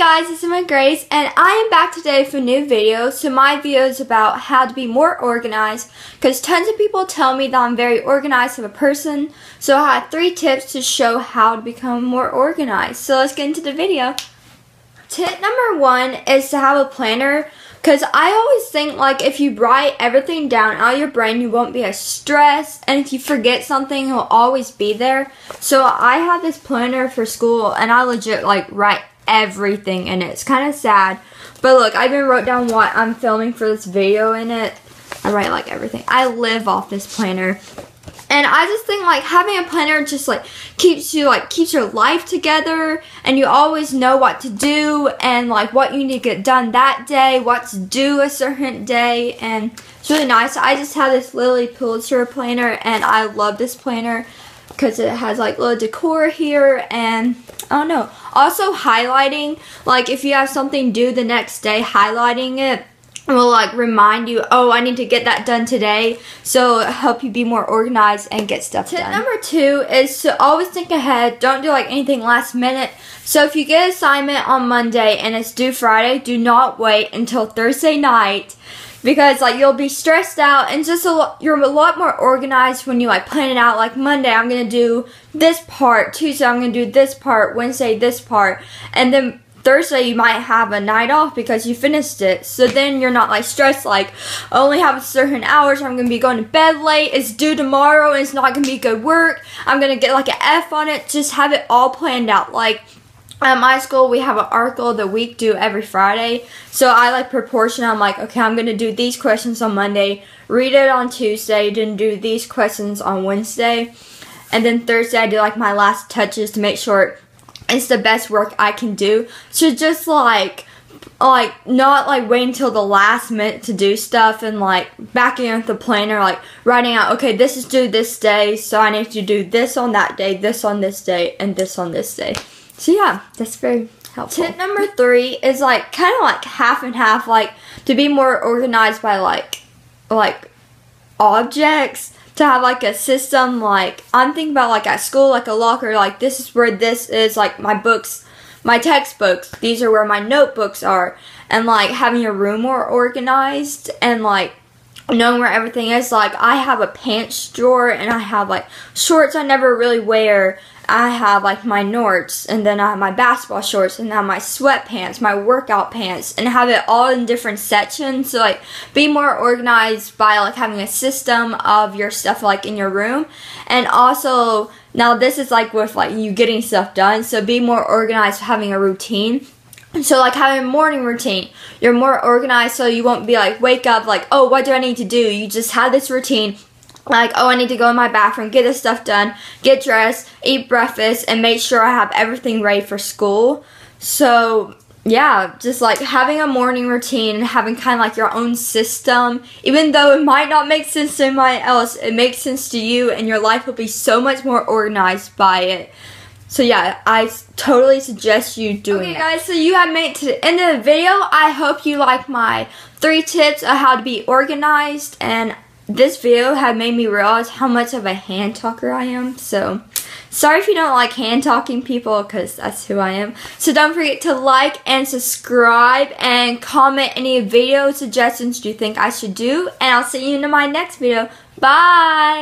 guys, it's Emma Grace, and I am back today for a new video. So my video is about how to be more organized, because tons of people tell me that I'm very organized of a person. So I have 3 tips to show how to become more organized. So let's get into the video. Tip number 1 is to have a planner, because I always think like if you write everything down out of your brain, you won't be as stressed, and if you forget something, it'll always be there. So I have this planner for school, and I legit like write everything in it. It's kind of sad, but look, I even wrote down what I'm filming for this video in it. I write like everything. I live off this planner. And I just think like having a planner just like keeps your life together, and you always know what to do and like what you need to get done that day, what to do a certain day, and it's really nice. I just have this Lily Pulitzer planner, and I love this planner because it has like little decor here, and I don't know. Also highlighting, like if you have something due the next day, highlighting it will like remind you, oh, I need to get that done today, so it'll help you be more organized and get stuff done. Tip number 2 is to always think ahead. Don't do like anything last minute. So if you get an assignment on Monday and it's due Friday, do not wait until Thursday night, because like you'll be stressed out, and just you're a lot more organized when you like plan it out. Like Monday, I'm gonna do this part. Tuesday, I'm gonna do this part. Wednesday, this part, and then Thursday you might have a night off because you finished it. So then you're not like stressed like, I only have a certain hours, I'm gonna be going to bed late, it's due tomorrow and it's not gonna be good work, I'm gonna get like an F on it. Just have it all planned out. Like at my school, we have an article of the week due every Friday. So I like proportion. I'm like, okay, I'm gonna do these questions on Monday, read it on Tuesday, then do these questions on Wednesday, and then Thursday I do like my last touches to make sure it's the best work I can do. So just like not like waiting till the last minute to do stuff, and like backing up the planner, like writing out, okay, this is due this day, so I need to do this on that day, this on this day, and this on this day. So yeah, that's very helpful. Tip number 3 is like kind of like half and half, like to be more organized by like objects. To have like a system, like I'm thinking about like at school, like a locker, like this is where this is, like my books, my textbooks, these are where my notebooks are, and like having your room more organized and like knowing where everything is. Like I have a pants drawer, and I have like shorts I never really wear, I have like my Nords, and then I have my basketball shorts, and now my sweatpants, my workout pants, and have it all in different sections. So like be more organized by like having a system of your stuff like in your room. And also, now this is like with like you getting stuff done, so be more organized having a routine. So like having a morning routine, you're more organized, so you won't be like wake up like, oh, what do I need to do? You just have this routine. Like, oh, I need to go in my bathroom, get this stuff done, get dressed, eat breakfast, and make sure I have everything ready for school. So yeah, just like having a morning routine and having kind of like your own system, even though it might not make sense to anyone else, it makes sense to you, and your life will be so much more organized by it. So yeah, I totally suggest you doing that. Okay guys, so you have made it to the end of the video. I hope you like my 3 tips on how to be organized, and this video had made me realize how much of a hand talker I am. So sorry if you don't like hand talking people, because that's who I am. So don't forget to like and subscribe and comment any video suggestions you think I should do, and I'll see you in my next video. Bye!